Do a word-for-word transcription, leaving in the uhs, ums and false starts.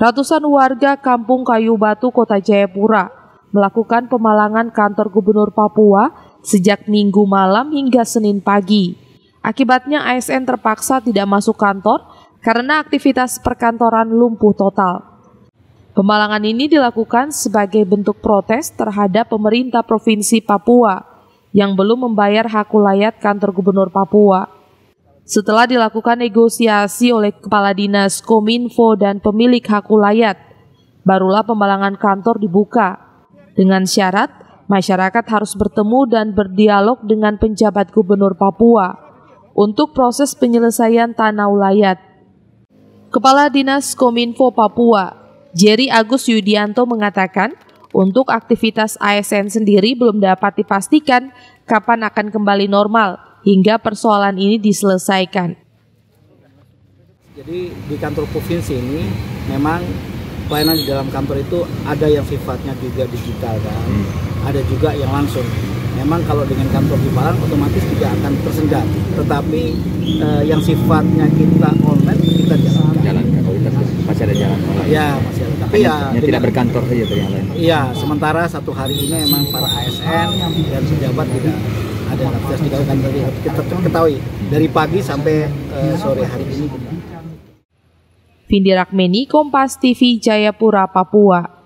ratusan warga Kampung Kayu Batu, Kota Jayapura melakukan pemalangan kantor Gubernur Papua sejak Minggu malam hingga Senin pagi. Akibatnya A S N terpaksa tidak masuk kantor karena aktivitas perkantoran lumpuh total. Pemalangan ini dilakukan sebagai bentuk protes terhadap pemerintah Provinsi Papua yang belum membayar hak ulayat kantor Gubernur Papua. Setelah dilakukan negosiasi oleh Kepala Dinas Kominfo dan pemilik hak ulayat, barulah pemalangan kantor dibuka. Dengan syarat, masyarakat harus bertemu dan berdialog dengan penjabat Gubernur Papua untuk proses penyelesaian tanah ulayat. Kepala Dinas Kominfo Papua, Jerry Agus Yudianto mengatakan, untuk aktivitas A S N sendiri belum dapat dipastikan kapan akan kembali normal hingga persoalan ini diselesaikan. Jadi di kantor provinsi ini memang pelayanan di dalam kantor itu ada yang sifatnya juga digital kan, ada juga yang langsung. Memang kalau dengan kantor di Malang otomatis tidak akan tersendat, tetapi eh, yang sifatnya kita online kita jalankan. Jalankan, kalau kita masih ada jalan online. Ya, masih ada. Tapi ya, ya tidak berkantor saja dari yang lain. Iya, sementara satu hari ini memang para A S N dan pejabat tidak ada aktivitas di kantor. Kita ketahui dari pagi sampai eh, sore hari ini. Findy Rakmeni, Kompas T V, Jayapura, Papua.